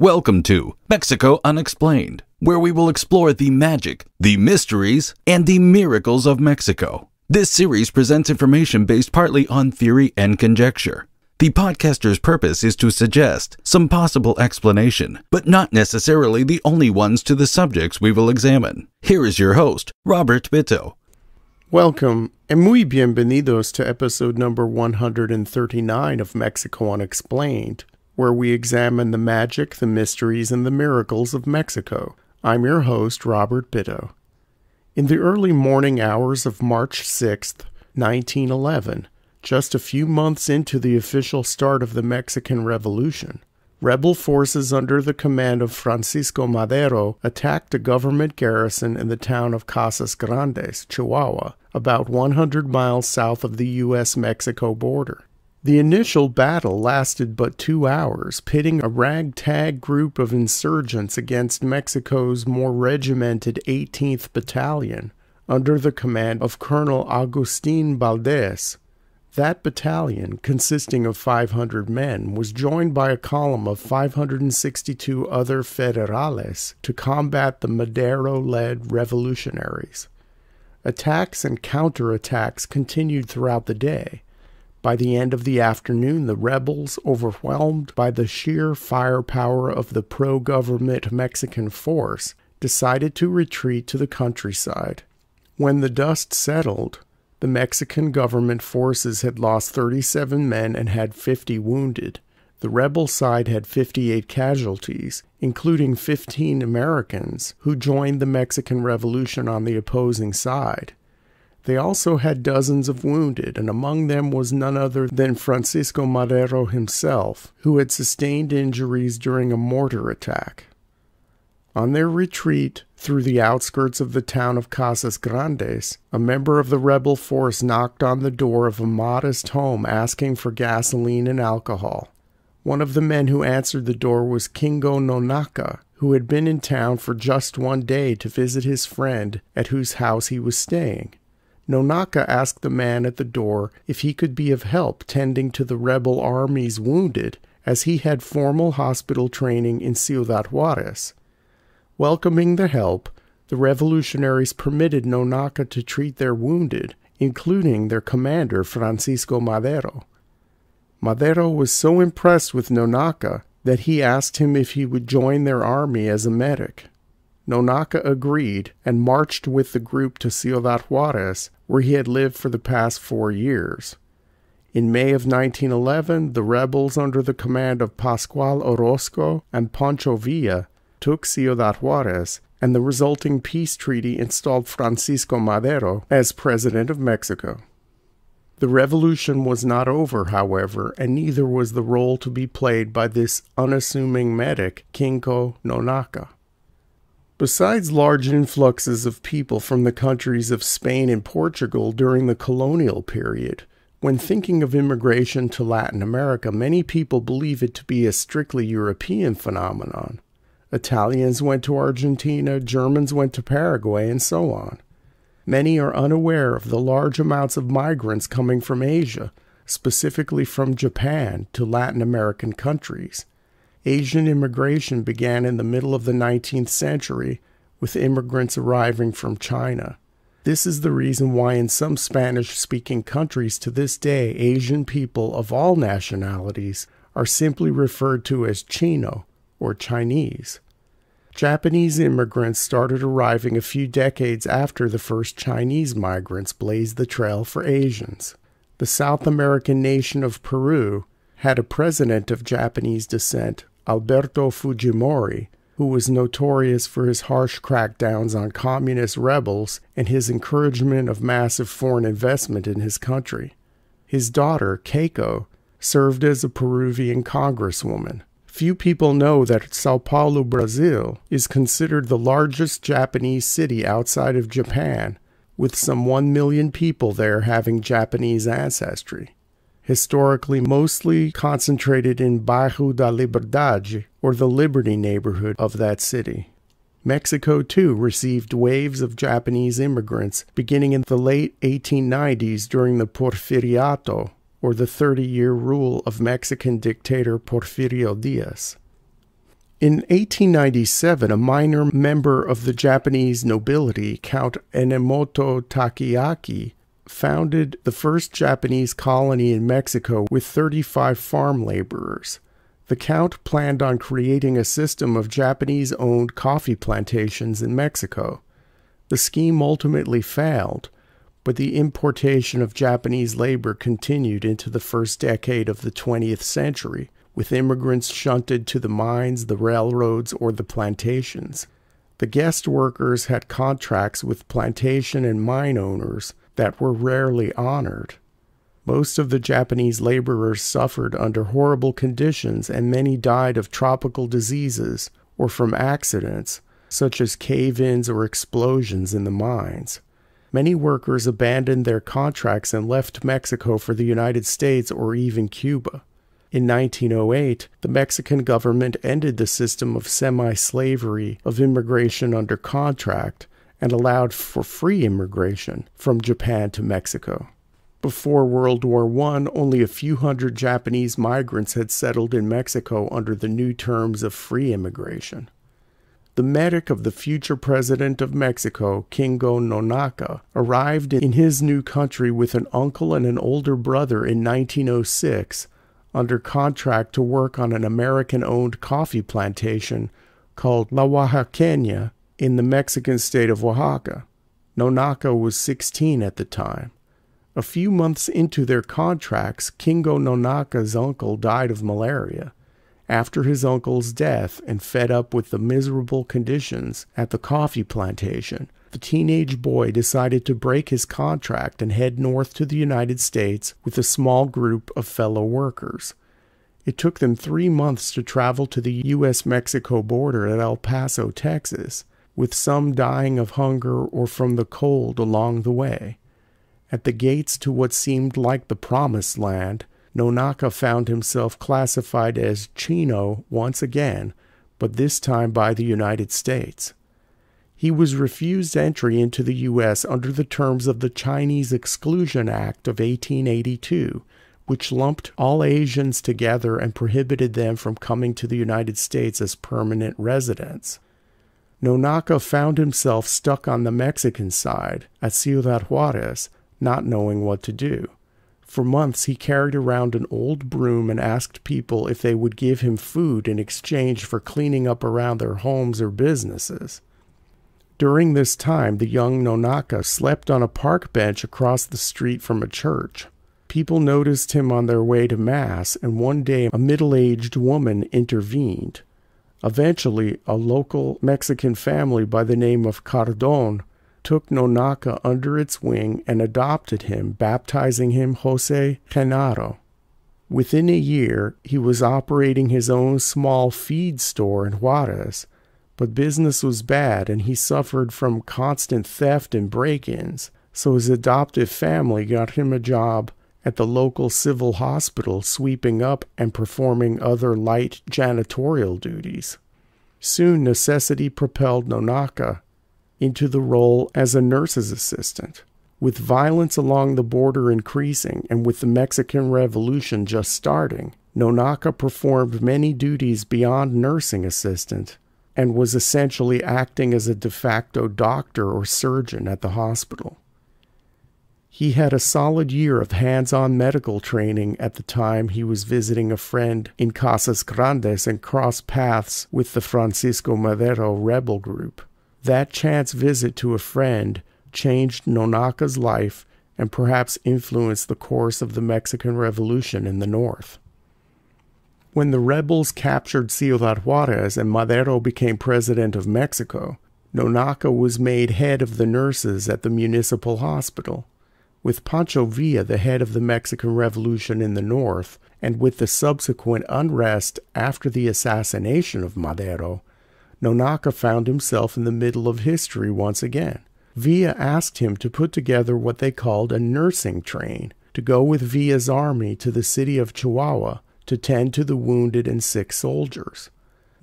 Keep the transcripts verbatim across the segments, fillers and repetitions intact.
Welcome to Mexico Unexplained, where we will explore the magic, the mysteries, and the miracles of Mexico. This series presents information based partly on theory and conjecture. The podcaster's purpose is to suggest some possible explanation, but not necessarily the only ones to the subjects we will examine. Here is your host, Robert Bitto. Welcome, and muy bienvenidos to episode number one hundred thirty-nine of Mexico Unexplained, where we examine the magic, the mysteries, and the miracles of Mexico. I'm your host, Robert Bitto. In the early morning hours of March sixth, nineteen eleven, just a few months into the official start of the Mexican Revolution, rebel forces under the command of Francisco Madero attacked a government garrison in the town of Casas Grandes, Chihuahua, about one hundred miles south of the U S Mexico border. The initial battle lasted but two hours, pitting a ragtag group of insurgents against Mexico's more regimented eighteenth Battalion, under the command of Colonel Agustin Valdez. That battalion, consisting of five hundred men, was joined by a column of five hundred sixty-two other federales to combat the Madero-led revolutionaries. Attacks and counterattacks continued throughout the day. By the end of the afternoon, the rebels, overwhelmed by the sheer firepower of the pro-government Mexican force, decided to retreat to the countryside. When the dust settled, the Mexican government forces had lost thirty-seven men and had fifty wounded. The rebel side had fifty-eight casualties, including fifteen Americans, who joined the Mexican Revolution on the opposing side. They also had dozens of wounded, and among them was none other than Francisco Madero himself, who had sustained injuries during a mortar attack. On their retreat through the outskirts of the town of Casas Grandes, a member of the rebel force knocked on the door of a modest home asking for gasoline and alcohol. One of the men who answered the door was Kingo Nonaka, who had been in town for just one day to visit his friend at whose house he was staying. Nonaka asked the man at the door if he could be of help tending to the rebel army's wounded, as he had formal hospital training in Ciudad Juárez. Welcoming the help, the revolutionaries permitted Nonaka to treat their wounded, including their commander Francisco Madero. Madero was so impressed with Nonaka that he asked him if he would join their army as a medic. Nonaka agreed and marched with the group to Ciudad Juárez, where he had lived for the past four years. In May of nineteen eleven, the rebels under the command of Pascual Orozco and Pancho Villa took Ciudad Juárez, and the resulting peace treaty installed Francisco Madero as president of Mexico. The revolution was not over, however, and neither was the role to be played by this unassuming medic, Kingo Nonaka. Besides large influxes of people from the countries of Spain and Portugal during the colonial period, when thinking of immigration to Latin America, many people believe it to be a strictly European phenomenon. Italians went to Argentina, Germans went to Paraguay, and so on. Many are unaware of the large amounts of migrants coming from Asia, specifically from Japan, to Latin American countries. Asian immigration began in the middle of the nineteenth century, with immigrants arriving from China. This is the reason why in some Spanish-speaking countries to this day, Asian people of all nationalities are simply referred to as Chino, or Chinese. Japanese immigrants started arriving a few decades after the first Chinese migrants blazed the trail for Asians. The South American nation of Peru had a president of Japanese descent, Alberto Fujimori, who was notorious for his harsh crackdowns on communist rebels and his encouragement of massive foreign investment in his country. His daughter, Keiko, served as a Peruvian congresswoman. Few people know that Sao Paulo, Brazil, is considered the largest Japanese city outside of Japan, with some one million people there having Japanese ancestry. Historically mostly concentrated in Bairro da Liberdade, or the Liberty neighborhood of that city. Mexico, too, received waves of Japanese immigrants beginning in the late eighteen nineties during the Porfiriato, or the thirty-year rule of Mexican dictator Porfirio Díaz. In eighteen ninety-seven, a minor member of the Japanese nobility, Count Enemoto Takeaki, founded the first Japanese colony in Mexico with thirty-five farm laborers. The Count planned on creating a system of Japanese-owned coffee plantations in Mexico. The scheme ultimately failed, but the importation of Japanese labor continued into the first decade of the twentieth century, with immigrants shunted to the mines, the railroads, or the plantations. The guest workers had contracts with plantation and mine owners that were rarely honored. Most of the Japanese laborers suffered under horrible conditions, and many died of tropical diseases or from accidents, such as cave-ins or explosions in the mines. Many workers abandoned their contracts and left Mexico for the United States or even Cuba. In nineteen oh eight, the Mexican government ended the system of semi-slavery of immigration under contract and allowed for free immigration from Japan to Mexico. Before World War One, only a few hundred Japanese migrants had settled in Mexico under the new terms of free immigration. The medic of the future president of Mexico, Kingo Nonaka, arrived in his new country with an uncle and an older brother in nineteen oh six, under contract to work on an American-owned coffee plantation called La Oaxaqueña in the Mexican state of Oaxaca. Nonaka was sixteen at the time. A few months into their contracts, Kingo Nonaka's uncle died of malaria. After his uncle's death, and fed up with the miserable conditions at the coffee plantation, the teenage boy decided to break his contract and head north to the United States with a small group of fellow workers. It took them three months to travel to the U S Mexico border at El Paso, Texas, with some dying of hunger or from the cold along the way. At the gates to what seemed like the Promised Land, Nonaka found himself classified as Chino once again, but this time by the United States. He was refused entry into the U S under the terms of the Chinese Exclusion Act of eighteen eighty-two, which lumped all Asians together and prohibited them from coming to the United States as permanent residents. Nonaka found himself stuck on the Mexican side, at Ciudad Juárez, not knowing what to do. For months he carried around an old broom and asked people if they would give him food in exchange for cleaning up around their homes or businesses. During this time, the young Nonaka slept on a park bench across the street from a church. People noticed him on their way to mass, and one day a middle-aged woman intervened. Eventually, a local Mexican family by the name of Cardon took Nonaka under its wing and adopted him, baptizing him José Canario. Within a year, he was operating his own small feed store in Juárez, but business was bad and he suffered from constant theft and break-ins, so his adoptive family got him a job at the local civil hospital, sweeping up and performing other light janitorial duties. Soon, necessity propelled Nonaka into the role as a nurse's assistant. With violence along the border increasing and with the Mexican Revolution just starting, Nonaka performed many duties beyond nursing assistant and was essentially acting as a de facto doctor or surgeon at the hospital. He had a solid year of hands-on medical training at the time he was visiting a friend in Casas Grandes and crossed paths with the Francisco Madero rebel group. That chance visit to a friend changed Nonaka's life and perhaps influenced the course of the Mexican Revolution in the North. When the rebels captured Ciudad Juárez and Madero became president of Mexico, Nonaka was made head of the nurses at the municipal hospital. With Pancho Villa, the head of the Mexican Revolution in the North, and with the subsequent unrest after the assassination of Madero, Nonaka found himself in the middle of history once again. Villa asked him to put together what they called a nursing train to go with Villa's army to the city of Chihuahua to tend to the wounded and sick soldiers.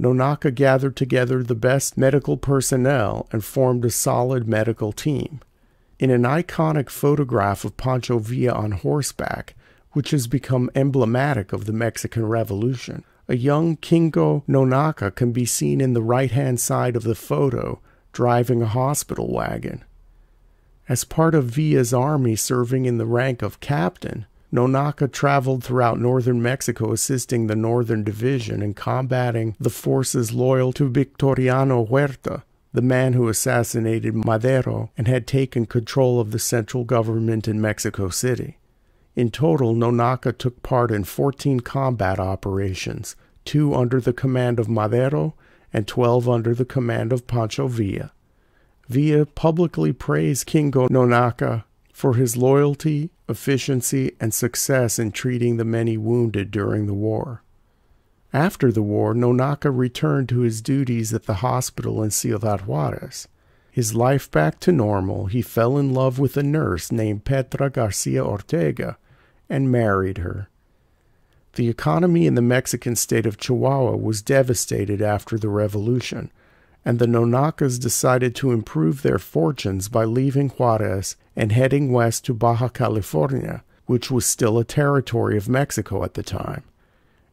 Nonaka gathered together the best medical personnel and formed a solid medical team. In an iconic photograph of Pancho Villa on horseback, which has become emblematic of the Mexican Revolution, A young Kingo Nonaka can be seen in the right-hand side of the photo, driving a hospital wagon. As part of Villa's army serving in the rank of captain, Nonaka traveled throughout northern Mexico assisting the Northern Division in combating the forces loyal to Victoriano Huerta, the man who assassinated Madero and had taken control of the central government in Mexico City. In total, Nonaka took part in fourteen combat operations, two under the command of Madero and twelve under the command of Pancho Villa. Villa publicly praised Kingo Nonaka for his loyalty, efficiency, and success in treating the many wounded during the war. After the war, Nonaka returned to his duties at the hospital in Ciudad Juárez. His life back to normal, he fell in love with a nurse named Petra García Ortega and married her. The economy in the Mexican state of Chihuahua was devastated after the revolution, and the Nonakas decided to improve their fortunes by leaving Juárez and heading west to Baja California, which was still a territory of Mexico at the time.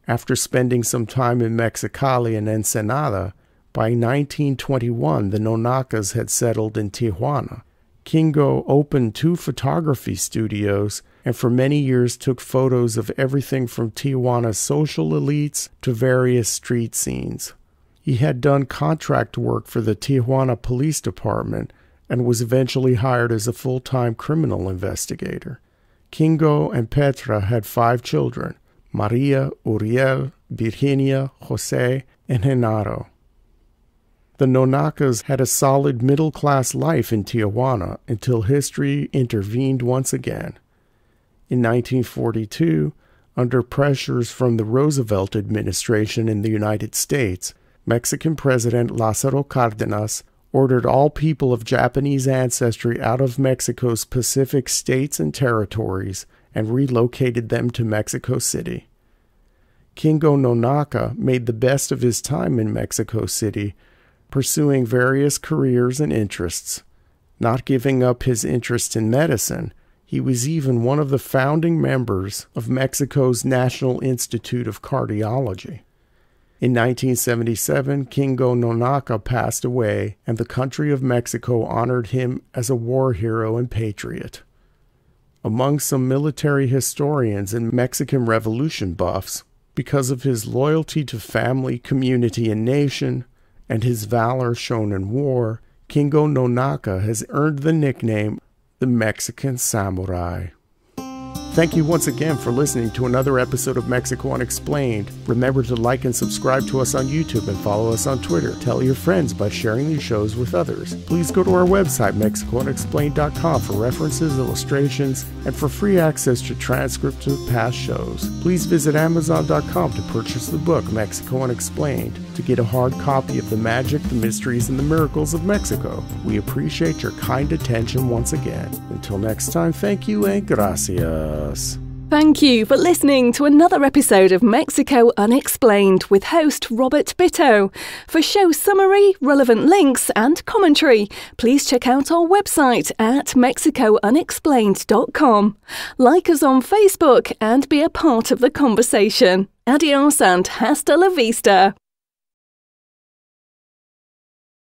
After spending some time in Mexicali and Ensenada, by nineteen twenty-one, the Nonakas had settled in Tijuana. Kingo opened two photography studios and for many years took photos of everything from Tijuana's social elites to various street scenes. He had done contract work for the Tijuana Police Department and was eventually hired as a full-time criminal investigator. Kingo and Petra had five children, Maria, Uriel, Virginia, Jose, and Genaro. The Nonakas had a solid middle-class life in Tijuana until history intervened once again. In nineteen forty-two, under pressures from the Roosevelt administration in the United States, Mexican President Lázaro Cárdenas ordered all people of Japanese ancestry out of Mexico's Pacific states and territories and relocated them to Mexico City. Kingo Nonaka made the best of his time in Mexico City, pursuing various careers and interests. Not giving up his interest in medicine, he was even one of the founding members of Mexico's National Institute of Cardiology. In nineteen seventy-seven, Kingo Nonaka passed away, and the country of Mexico honored him as a war hero and patriot. Among some military historians and Mexican Revolution buffs, because of his loyalty to family, community, and nation, and his valor shown in war, Kingo Nonaka has earned the nickname, the Mexican Samurai. Thank you once again for listening to another episode of Mexico Unexplained. Remember to like and subscribe to us on YouTube and follow us on Twitter. Tell your friends by sharing these shows with others. Please go to our website, Mexico Unexplained dot com, for references, illustrations, and for free access to transcripts of past shows. Please visit Amazon dot com to purchase the book, Mexico Unexplained, to get a hard copy of The Magic, the Mysteries, and the Miracles of Mexico. We appreciate your kind attention once again. Until next time, thank you and gracias. Thank you for listening to another episode of Mexico Unexplained with host Robert Bitto. For show summary, relevant links and commentary, please check out our website at Mexico Unexplained dot com. Like us on Facebook and be a part of the conversation. Adios and hasta la vista.